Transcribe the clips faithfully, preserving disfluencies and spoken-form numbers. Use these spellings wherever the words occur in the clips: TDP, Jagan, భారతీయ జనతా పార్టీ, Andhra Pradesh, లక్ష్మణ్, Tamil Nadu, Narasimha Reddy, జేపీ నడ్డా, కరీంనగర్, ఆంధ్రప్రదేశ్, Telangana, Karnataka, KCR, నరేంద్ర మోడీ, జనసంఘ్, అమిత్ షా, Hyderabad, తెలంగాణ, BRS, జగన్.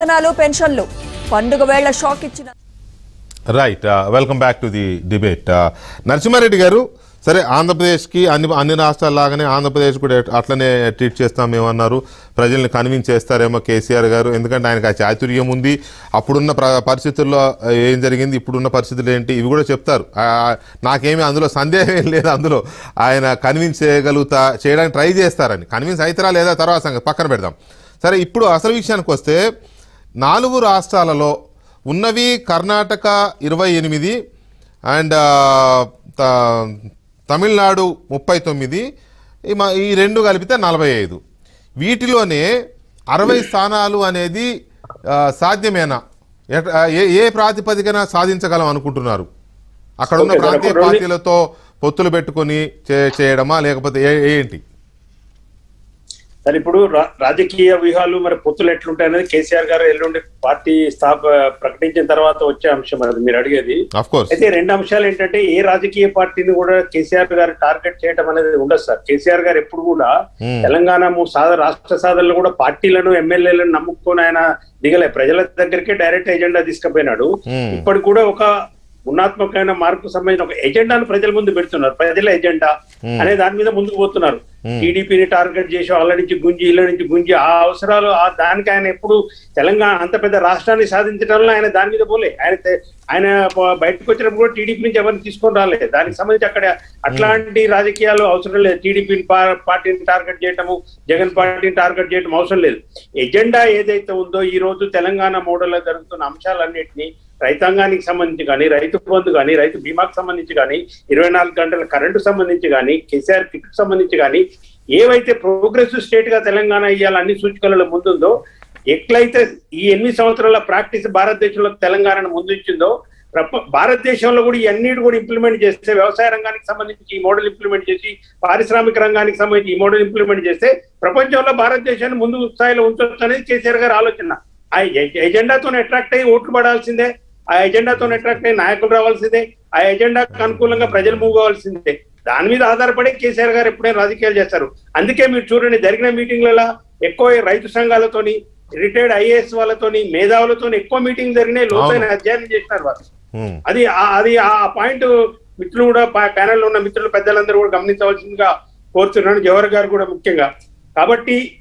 Right, uh, welcome back to the debate. Uh, Narasimha Reddy garu, sare Andhra Pradesh ki anni anni rashtralu lagane Andhra Pradesh kuda atlane treat chestam em annaru, prajalni convince chestaremo K C R garu endukante ayana chaaturyam undi, appudunna paristhitullo em jarigindi, ippudunna paristhitulu enti ivi kuda cheptaru. Naakemi andulo sandeham em ledhu, andulo ayana convince cheyagalugutha cheyadaniki try chestarani, convince ayitara leda tarvata sanga pakkana pedadam. Sare ippudu asalu vishayaniki vaste Nalugu Rastralalo, Unnavi, Karnataka, twenty-eight, and uh, ta, Tamil Nadu, thirty-nine, ee rendu kalipite forty-five. Veetilone sixty స్థానాలు అనేది సాధ్యమేనా ఏ ప్రాతిపదికన సాధించగలం అనుకుంటున్నారు అక్కడ ఉన్న ప్రాంతీయ పార్టీలతో పొత్తులు పెట్టుకొని చేయడమా లేకపోతే ఏంటి Puru Rajaki Vihalu or Putulet Lutan, K C R Elund party staff practicing Tarvato Chamsham Miradi. Of course. At the random shell entity, a Rajaki party in the order K C R target state among the Udasa, K C R Puruda, Telangana Musada, Rasta Sada Loda, Party Lano, M L and Namukuna and a Digala President, the cricket direct agenda this Capenado, Perkuda. Unatmakana Marcus agenda and Prajal Mundu Bertunar, Prajal agenda, and then with the Mundu Botunar, T D P target Jesha, Alani Gunji, Learning Gunji, Ausral, Danka and Epu, Telangana, Antapeda, Rastan is Southern Titala and Dan with the Bullet, and a bite coacher T D P Javan Kisco Dale, Dan Samanjakada, Atlanti, Rajakialo, Ausral, T D P party in target Jetamu, Jagan party in target Jet Mausolil. Agenda Ede Tundo, Yero to Telangana model at the Namshal and Etni. Raitanganik Samantigani, Rai to Bondugani, Rai to Bimak Samanichigani, Iranal Gandal current to Samanichigani, K C R Kit Samanichigani, Evaite progress to state of Telangana Yalani Suchkala Mundundo, Eklaites, Yenmi Santrala practice Bharateshul of Telangana and Munduchindo, Bharateshul would Yanid would implement Jesse, Vasa Ranganic Samanichi, model implement Jesse, Parisramic Ranganic Samanichi, model implement Jesse, Proponjola Bharatesh and Mundu Silo Untanis K C R Alachana. I agenda to attract a vote badals in there. I agenda to attract a Nayakudravals in there. I agenda Kankulanga Prajal Mugals in there. Then with other party case, I represent Radical Jasaru. And the came with children in Dergna meeting Lala, Echo, Raitu Sangalatoni, retired I A S Valatoni, Meza Valatoni, Echo meeting there in a Lothal and Jan Jasarvas. Adi Adi appoint to Mitluda by panel on a Mitlu Padal and the world company Salsinga, Port Jorgar Gudamukinga. Kabati.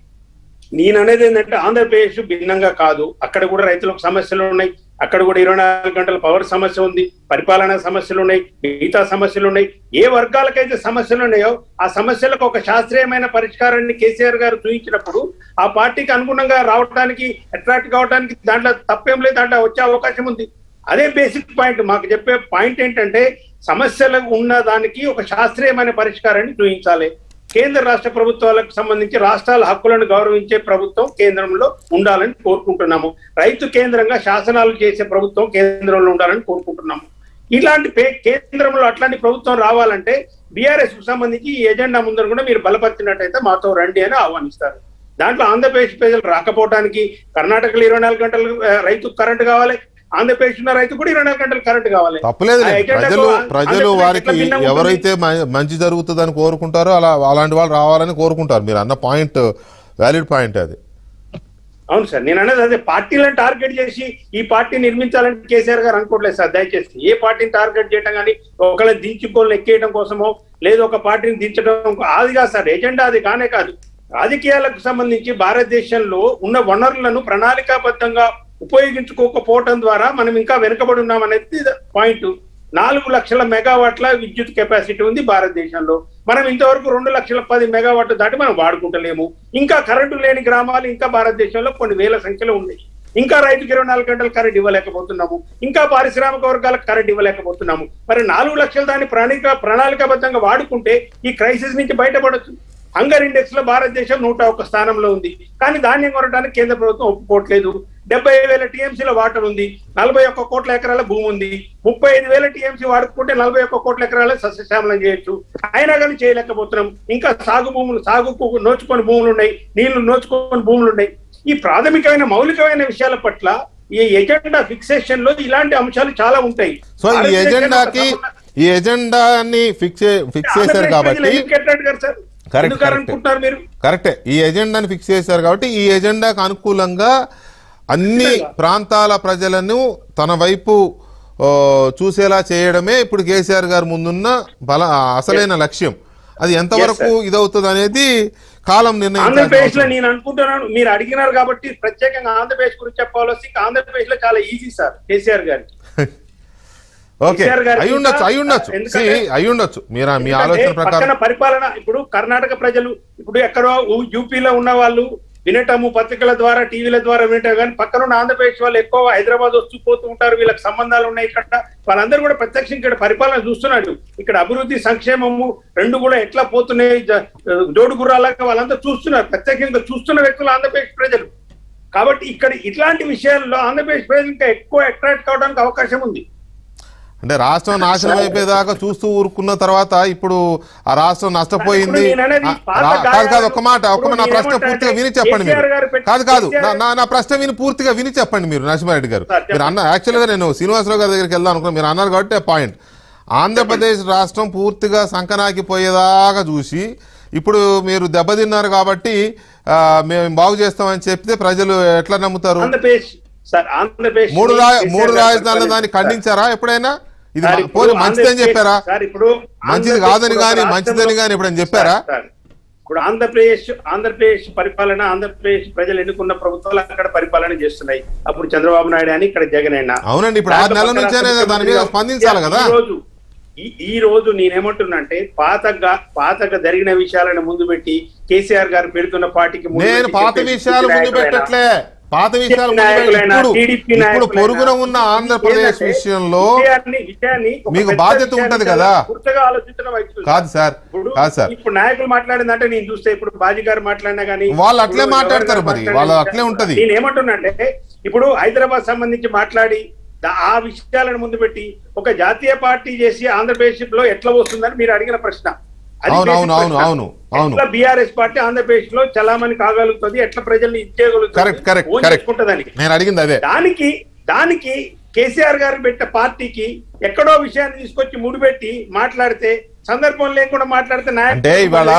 Ninanade Andhra Pradesh Binanga Kadu, Akadaguda Raitulok Samasalone, Akadaguda Irana Gandal Power Samasundi, Paripalana Samasalone, Gita Samasalone, Ye Varkalaka the Samasaloneo, a Samasalaka Shastre Man, a Parishkar and K C R to each Rapuru, a party Kangunanga, Rautanki, attract Gautan, Tapemle, and Ocha Okashamundi. Are they basic point to mark Japan, point and day, Samasala Una Daniki, Oka Shastre Man, a Parishkar and doing Sale. Kendra Rasta Prabhutwalaki Sambandhinchi Rashtral Hakkulanu Gauravinche Prabhutvam Kendramlo Undalani Korukuntunnamu. Raitu Kendranga Shasanalu Chese Prabhutvam Kendramlo Undalani Korukuntunnamu. Ilanti Kendramlo Atlanti Prabhutvam Ravalante B R S ku Sambandhinchi ee agenda mundaru kuda meeru balaparchinataithe maato randi ani aavanistaru. Dantlo Andhra Pradesh Prajal Rakapovadaniki Karnataka lo twenty-four gantalu Raitu current kavali. And the patient right to put it on a country current government. Prajalu, Prajalu, Variki, Yavarite, Manjida Ruta than Korukunta, Alandwal, Ravar and Korukunta, Miranda point, valid point. Answer Ninana, the party and target Jeshi, E party Nirmital and K C R and Kotless, E party target Jetangani, Okala Dinchuko, Lekate and Kosomo, Lezoka party in Dinchaton, Adiasa, agenda, the Kanaka, Adikiala Samanichi, Bharateshan low, Una Vanarlanu, Pranalika Patanga. ఉపయోగించుకోక పోటం ద్వారా మనం ఇంకా వెనకబడి ఉన్నాం అనేది point నాలుగు లక్షల మెగావాట్ల విద్యుత్ కెపాసిటీ ఉంది భారతదేశంలో మనం ఇంతవరకు రెండు లక్షల పది మెగావాట్ దాటి మనం వాడుకుంటలేము ఇంకా కరెంట్ లేని గ్రామాలు ఇంకా భారతదేశంలో కొన్ని వేల సంఖ్యలో ఉన్నాయి ఇంకా రైతులకు ఇరవై నాలుగు గంటల కరెంట్ ఇవ్వలేకపోతున్నాము ఇంకా పారిశ్రామిక వర్గాలకు కరెంట్ ఇవ్వలేకపోతున్నాము మరి నాలుగు లక్షల దాని ప్రణాళిక ప్రణాళికాబద్ధంగా వాడుకుంటే ఈ క్రైసిస్ నుంచి బయటపడొచ్చు Hunger index లో భారతదేశం నూట ఒక్క స్థానంలో ఉంది కానీ ధాన్యం కొనడానికి కేంద్ర ప్రభుత్వం ఒప్పుకోవట్లేదు డెబ్బై ఐదు వేల టీఎంసీ లో వాటర్ ఉంది నలభై ఒక్క కోట్ల ఎకరాల భూమి ఉంది ముప్పై ఐదు వేల టీఎంసీ వాడుకుంటే నలభై ఒక్క కోట్ల ఎకరాల సస్యశ్యామలం చేయొచ్చు అయినా కానీ చేయలేకపోతున్నాం ఇంకా సాగు భూములు సాగుకు నోచుకొని భూములు ఉన్నాయి నీళ్లు నోచుకొని భూములు ఉన్నాయి ఈ ప్రాథమికమైన మౌలికమైన విషయాల పట్ల ఈ ఎజెండా ఫిక్సేషన్ లో ఇలాంటి అంశాలు చాలా ఉంటాయి సో ఈ ఎజెండాకి ఈ ఎజెండాని ఫిక్స్ ఫిక్స్ చేశారు కాబట్టి Correct. Correct. Correct. This agenda fixes our agenda. This agenda is అన్ని ప్రాంతాల ప్రజలను తన వైపు చూసేలా చేయడమే ఇప్పుడు కేసీఆర్ గారు ముందున్న బల అసలైన లక్ష్యం. అది ఎంతవరకు ఇదవుతుంది అనేది కాలం నిర్ణయం. ఆంధ్రప్రదేశ్ లో నేను అనుకుంటున్నాను, మీరు అడిగినారు కాబట్టి ప్రత్యేకంగా ఆంధ్రప్రదేశ్ గురించి చెప్పాల్సి, ఆంధ్రప్రదేశ్ లో చాలా ఈజీ సార్ కేసీఆర్ గారికి. ఓకే, అయి ఉండొచ్చు అయి ఉండొచ్చు అయి ఉండొచ్చు మీరు మీ ఆలోచన ప్రకారం. పరిపాలన ఇప్పుడు కర్ణాటక ప్రజలు ఇప్పుడు ఎక్కడో యూపీలో ఉన్న వాళ్ళు వినటము పత్రికల ద్వారా టీవీల ద్వారా వినటము, కానీ పక్కనున్న ఆంధ్రప్రదేశ్ వాళ్ళు ఎక్కువ హైదరాబాద్ వచ్చి పోతూ ఉంటారు, వీళ్ళకి సంబంధాలు ఉన్నాయి ఇక్కడ. వాళ్ళందరూ కూడా ప్రత్యక్షంగా ఇక్కడ పరిపాలన చూస్తున్నారు, ఇక్కడ అభివృద్ధి సంక్షేమము రెండు కూడా ఎట్లా పోతున్నాయి జోడుగుర్రాలాగా వాళ్ళంతా చూస్తున్నారు, ప్రత్యేకంగా చూస్తున్న వ్యక్తులు ఆంధ్రప్రదేశ్ ప్రజలు. కాబట్టి ఇక్కడ ఇట్లాంటి విషయాల్లో ఆంధ్రప్రదేశ్ ప్రజలు ఇంకా ఎక్కువ అట్రాక్ట్ కావడానికి అవకాశం ఉంది. అంటే రాష్ట్రం నాశనం అయిపోయేదాకా చూస్తూ ఊరుకున్న తర్వాత ఇప్పుడు ఆ రాష్ట్రం నష్టపోయింది కాదు కాదు ఒక్క మాట ఒక్క నా ప్రశ్న పూర్తిగా విని చెప్పండి మీరు. కాదు కాదు నా ప్రశ్న విని పూర్తిగా విని చెప్పండి మీరు. నరసింహారెడ్డి గారు మీరు అన్న, యాక్చువల్గా నేను శ్రీనివాసరావు గారి దగ్గరికి వెళ్దాం అనుకున్నాను, మీరు అన్నారు కాబట్టి పాయింట్. ఆంధ్రప్రదేశ్ రాష్ట్రం పూర్తిగా సంకనాకిపోయేదాకా చూసి ఇప్పుడు మీరు దెబ్బతిన్నారు కాబట్టి మేము బాగు చేస్తామని చెప్తే ప్రజలు ఎట్లా నమ్ముతారు? మూడు మూడు రాజధానులు దాన్ని ఖండించారా ఎప్పుడైనా? ఇది మంచిదని చెప్పారా? మంచిది కాదని కానీ మంచిదని కానీ ఎప్పుడైనా చెప్పారా? ఇప్పుడు ఆంధ్రప్రదేశ్ ఆంధ్రప్రదేశ్ పరిపాలన, ఆంధ్రప్రదేశ్ ప్రజలు ఎన్నుకున్న ప్రభుత్వాలు అక్కడ పరిపాలన చేస్తున్నాయి. అప్పుడు చంద్రబాబు నాయుడు అని, ఇక్కడ జగన్ అయినా. అవునండి, ఇప్పుడు ఆరు నెలల నుంచే దాని మీద స్పందించాలి కదా. ఈ రోజు నేనేమంటున్నానంటే పాతగా పాతగా జరిగిన విషయాలను ముందు పెట్టి కేసీఆర్ గారు పెడుతున్న పార్టీకి నేను పాత విషయాలు ముందు పెట్టట్లే పాత విషయాలు ఇప్పుడు పొరుగున ఉన్న ఆంధ్రప్రదేశ్ విషయంలో మీకు బాధ్యత ఉంటది కదా. కాదు సార్ కాదు సార్ ఇప్పుడు నాయకులు మాట్లాడిందంటే నేను చూస్తే ఇప్పుడు బాజీ గారు మాట్లాడినా కానీ వాళ్ళు అట్లే మాట్లాడతారు, మరి వాళ్ళు అట్లే ఉంటది. నేను ఏమంటున్నా అంటే ఇప్పుడు హైదరాబాద్ సంబంధించి మాట్లాడి ఆ విషయాలను ముందు పెట్టి ఒక జాతీయ పార్టీ చేసి ఆంధ్రప్రదేశ్ లో ఎట్లా వస్తుందని మీరు అడిగిన ప్రశ్న. బీఆర్ఎస్ పార్టీ ఆంధ్రప్రదేశ్ లో చలామణి కాగలుగుతుంది, ఎట్లా ప్రజల్ని ఇచ్చేయగలుగుతుంది. దానికి దానికి కేసీఆర్ గారు పెట్టిన పార్టీకి ఎక్కడో విషయాన్ని తీసుకొచ్చి ముడిపెట్టి మాట్లాడితే సందర్భం లేకుండా మాట్లాడితే అంటే ఇవాళ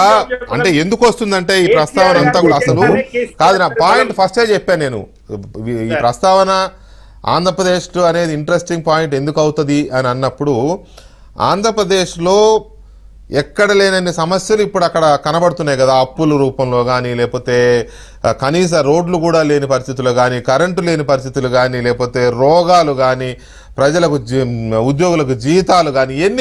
అంటే ఎందుకు వస్తుందంటే ఈ ప్రస్తావన అంతా కూడా అసలు కాదు. నా పాయింట్ ఫస్టే చెప్పాను నేను, ఈ ప్రస్తావన ఆంధ్రప్రదేశ్ అనేది ఇంట్రెస్టింగ్ పాయింట్ ఎందుకు అవుతుంది అని అన్నప్పుడు, ఆంధ్రప్రదేశ్ లో ఎక్కడ లేనన్ని సమస్యలు ఇప్పుడు అక్కడ కనబడుతున్నాయి కదా. అప్పుల రూపంలో కానీ, లేకపోతే కనీస రోడ్లు కూడా లేని పరిస్థితులు కానీ, కరెంటు లేని పరిస్థితులు కానీ, లేకపోతే రోగాలు కానీ, ప్రజలకు ఉద్యోగులకు జీతాలు కానీ, ఎన్ని